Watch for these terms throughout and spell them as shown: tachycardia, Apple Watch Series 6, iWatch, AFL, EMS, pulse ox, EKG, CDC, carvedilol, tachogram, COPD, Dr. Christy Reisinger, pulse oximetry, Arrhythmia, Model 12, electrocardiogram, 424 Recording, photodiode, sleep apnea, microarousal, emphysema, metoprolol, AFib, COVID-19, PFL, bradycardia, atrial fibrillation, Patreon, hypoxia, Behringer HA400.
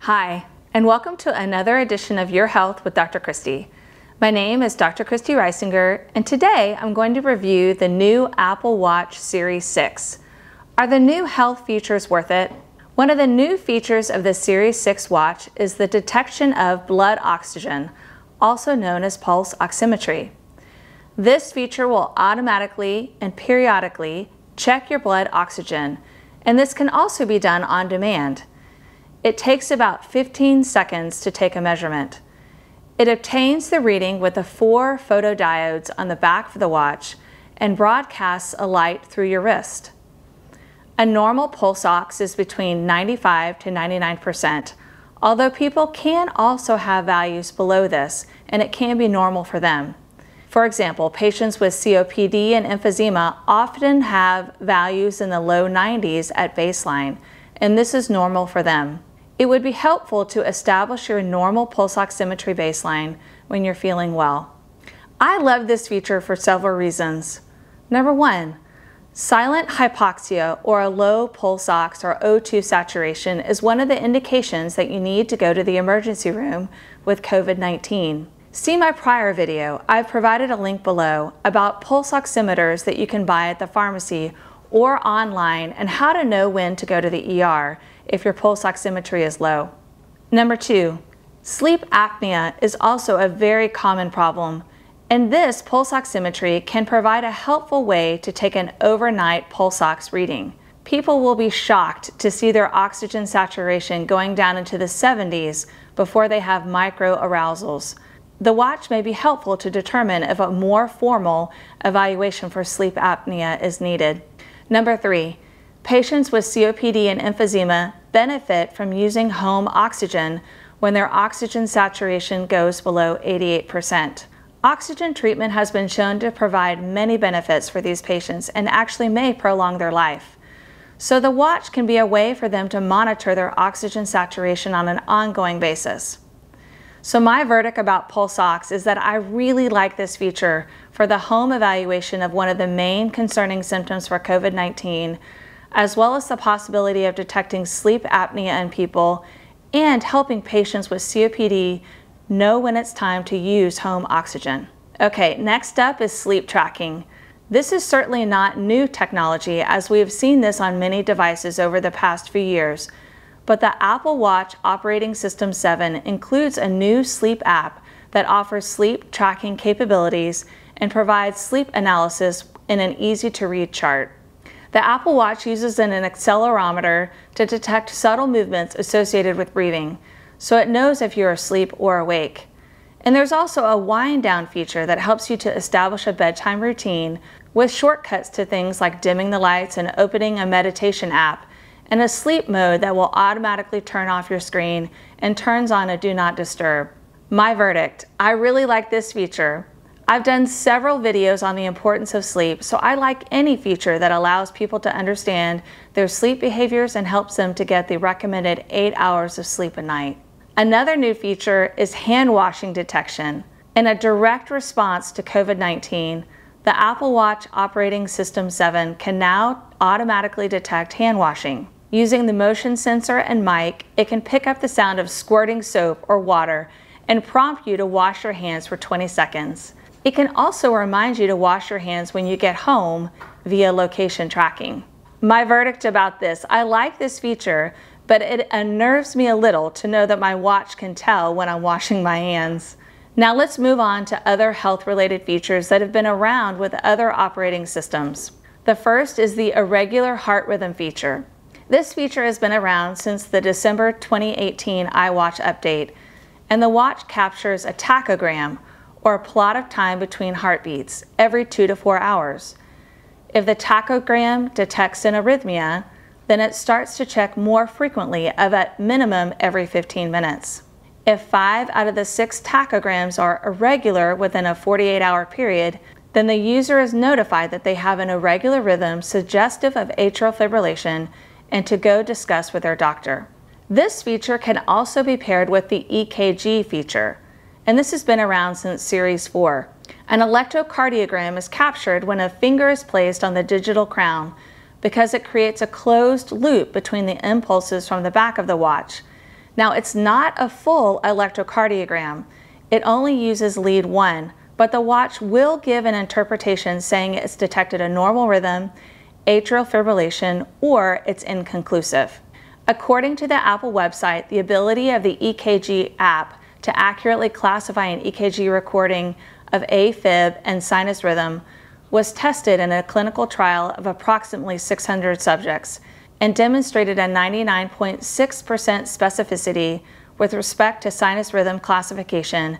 Hi, and welcome to another edition of Your Health with Dr. Christy. My name is Dr. Christy Reisinger, and today I'm going to review the new Apple Watch Series 6. Are the new health features worth it? One of the new features of the Series 6 watch is the detection of blood oxygen, also known as pulse oximetry. This feature will automatically and periodically check your blood oxygen, and this can also be done on demand. It takes about 15 seconds to take a measurement. It obtains the reading with the 4 photodiodes on the back of the watch and broadcasts a light through your wrist. A normal pulse ox is between 95 to 99%, although people can also have values below this, and it can be normal for them. For example, patients with COPD and emphysema often have values in the low 90s at baseline, and this is normal for them. It would be helpful to establish your normal pulse oximetry baseline when you're feeling well. I love this feature for several reasons. Number one, silent hypoxia or a low pulse ox or O2 saturation is one of the indications that you need to go to the emergency room with COVID-19. See my prior video. I've provided a link below about pulse oximeters that you can buy at the pharmacy or online and how to know when to go to the ER if your pulse oximetry is low. Number two, sleep apnea is also a very common problem, and this pulse oximetry can provide a helpful way to take an overnight pulse ox reading. People will be shocked to see their oxygen saturation going down into the 70s before they have microarousals. The watch may be helpful to determine if a more formal evaluation for sleep apnea is needed. Number three, patients with COPD and emphysema benefit from using home oxygen when their oxygen saturation goes below 88%. Oxygen treatment has been shown to provide many benefits for these patients and actually may prolong their life. So the watch can be a way for them to monitor their oxygen saturation on an ongoing basis. So my verdict about pulse ox is that I really like this feature for the home evaluation of one of the main concerning symptoms for COVID-19, as well as the possibility of detecting sleep apnea in people and helping patients with COPD know when it's time to use home oxygen. Okay, next up is sleep tracking. This is certainly not new technology, as we have seen this on many devices over the past few years. But the Apple Watch Operating System 7 includes a new sleep app that offers sleep tracking capabilities and provides sleep analysis in an easy-to-read chart. The Apple Watch uses an accelerometer to detect subtle movements associated with breathing, so it knows if you're asleep or awake. And there's also a wind-down feature that helps you to establish a bedtime routine with shortcuts to things like dimming the lights and opening a meditation app, and a sleep mode that will automatically turn off your screen and turns on a do not disturb. My verdict, I really like this feature. I've done several videos on the importance of sleep, so I like any feature that allows people to understand their sleep behaviors and helps them to get the recommended 8 hours of sleep a night. Another new feature is hand washing detection. In a direct response to COVID-19, the Apple Watch Operating System 7 can now automatically detect hand washing. Using the motion sensor and mic, it can pick up the sound of squirting soap or water and prompt you to wash your hands for 20 seconds. It can also remind you to wash your hands when you get home via location tracking. My verdict about this, I like this feature, but it unnerves me a little to know that my watch can tell when I'm washing my hands. Now let's move on to other health-related features that have been around with other operating systems. The first is the irregular heart rhythm feature. This feature has been around since the December 2018 iWatch update, and the watch captures a tachogram, or a plot of time between heartbeats, every 2 to 4 hours. If the tachogram detects an arrhythmia, then it starts to check more frequently of at minimum every 15 minutes. If 5 out of the 6 tachograms are irregular within a 48-hour period, then the user is notified that they have an irregular rhythm suggestive of atrial fibrillation and to go discuss with their doctor. This feature can also be paired with the EKG feature, and this has been around since Series 4. An electrocardiogram is captured when a finger is placed on the digital crown because it creates a closed loop between the impulses from the back of the watch, Now, it's not a full electrocardiogram. It only uses lead one, but the watch will give an interpretation saying it's detected a normal rhythm, atrial fibrillation, or it's inconclusive. According to the Apple website, the ability of the EKG app to accurately classify an EKG recording of AFib and sinus rhythm was tested in a clinical trial of approximately 600 subjects and demonstrated a 99.6% specificity with respect to sinus rhythm classification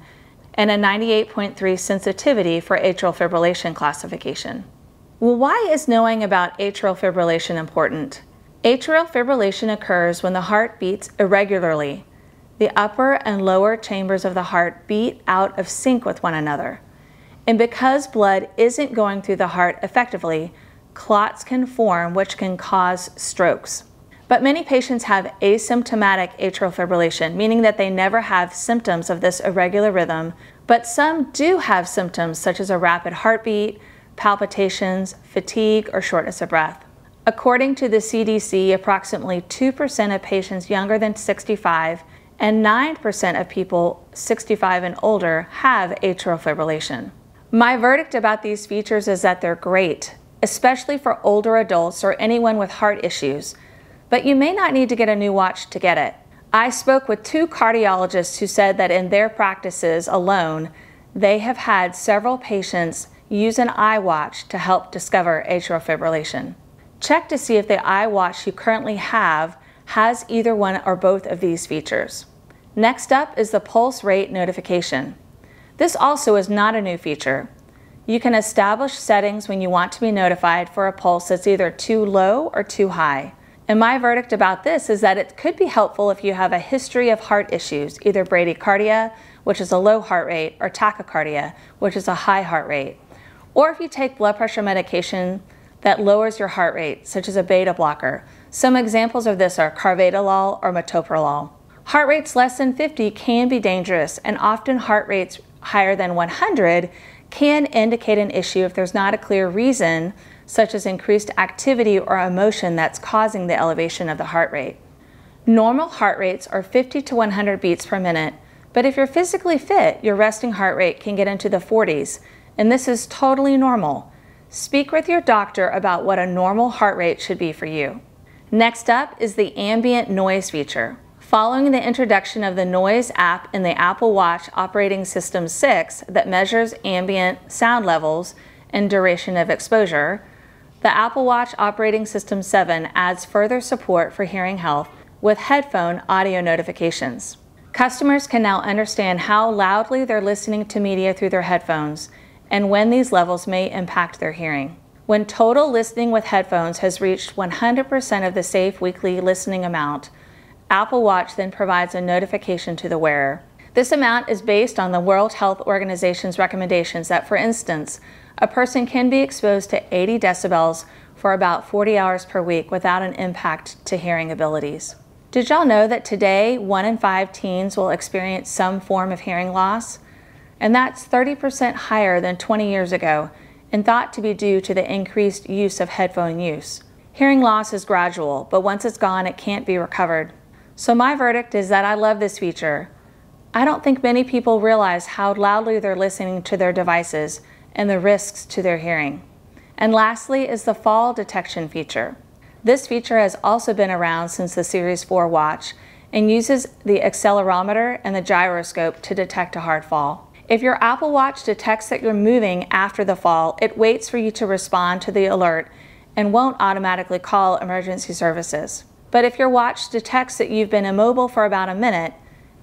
and a 98.3% sensitivity for atrial fibrillation classification. Well, why is knowing about atrial fibrillation important? Atrial fibrillation occurs when the heart beats irregularly. The upper and lower chambers of the heart beat out of sync with one another. And because blood isn't going through the heart effectively, clots can form, which can cause strokes. But many patients have asymptomatic atrial fibrillation, meaning that they never have symptoms of this irregular rhythm, but some do have symptoms such as a rapid heartbeat, palpitations, fatigue, or shortness of breath. According to the CDC, approximately 2% of patients younger than 65 and 9% of people 65 and older have atrial fibrillation. My verdict about these features is that they're great, especially for older adults or anyone with heart issues, but you may not need to get a new watch to get it. I spoke with two cardiologists who said that in their practices alone, they have had several patients use an iWatch to help discover atrial fibrillation. Check to see if the iWatch you currently have has either one or both of these features. Next up is the pulse rate notification. This also is not a new feature. You can establish settings when you want to be notified for a pulse that's either too low or too high. And my verdict about this is that it could be helpful if you have a history of heart issues, either bradycardia, which is a low heart rate, or tachycardia, which is a high heart rate. Or if you take blood pressure medication that lowers your heart rate, such as a beta blocker. Some examples of this are carvedilol or metoprolol. Heart rates less than 50 can be dangerous, and often heart rates higher than 100 can indicate an issue if there's not a clear reason, such as increased activity or emotion that's causing the elevation of the heart rate. Normal heart rates are 50 to 100 beats per minute, but if you're physically fit, your resting heart rate can get into the 40s, and this is totally normal. Speak with your doctor about what a normal heart rate should be for you. Next up is the ambient noise feature. Following the introduction of the Noise app in the Apple Watch operating system 6 that measures ambient sound levels and duration of exposure, the Apple Watch operating system 7 adds further support for hearing health with headphone audio notifications. Customers can now understand how loudly they're listening to media through their headphones and when these levels may impact their hearing. When total listening with headphones has reached 100% of the safe weekly listening amount, Apple Watch then provides a notification to the wearer. This amount is based on the World Health Organization's recommendations that, for instance, a person can be exposed to 80 decibels for about 40 hours per week without an impact to hearing abilities. Did y'all know that today 1 in 5 teens will experience some form of hearing loss? And that's 30% higher than 20 years ago and thought to be due to the increased use of headphone use. Hearing loss is gradual, but once it's gone, it can't be recovered. So my verdict is that I love this feature. I don't think many people realize how loudly they're listening to their devices and the risks to their hearing. And lastly is the fall detection feature. This feature has also been around since the Series 4 watch and uses the accelerometer and the gyroscope to detect a hard fall. If your Apple Watch detects that you're moving after the fall, it waits for you to respond to the alert and won't automatically call emergency services. But if your watch detects that you've been immobile for about a minute,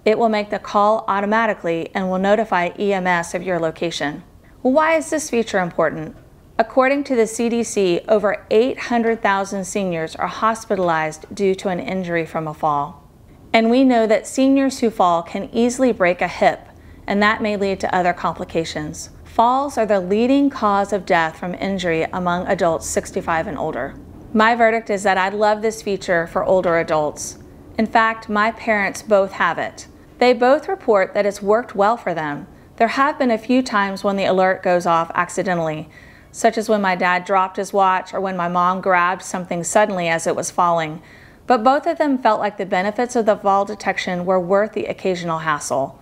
it will make the call automatically and will notify EMS of your location. Well, why is this feature important? According to the CDC, over 800,000 seniors are hospitalized due to an injury from a fall. And we know that seniors who fall can easily break a hip, and that may lead to other complications. Falls are the leading cause of death from injury among adults 65 and older. My verdict is that I love this feature for older adults. In fact, my parents both have it. They both report that it's worked well for them. There have been a few times when the alert goes off accidentally, such as when my dad dropped his watch or when my mom grabbed something suddenly as it was falling, But both of them felt like the benefits of the fall detection were worth the occasional hassle.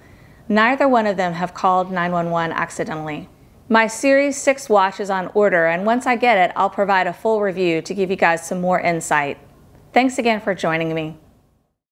Neither one of them have called 911 accidentally. My Series 6 watch is on order, and once I get it, I'll provide a full review to give you guys some more insight. Thanks again for joining me.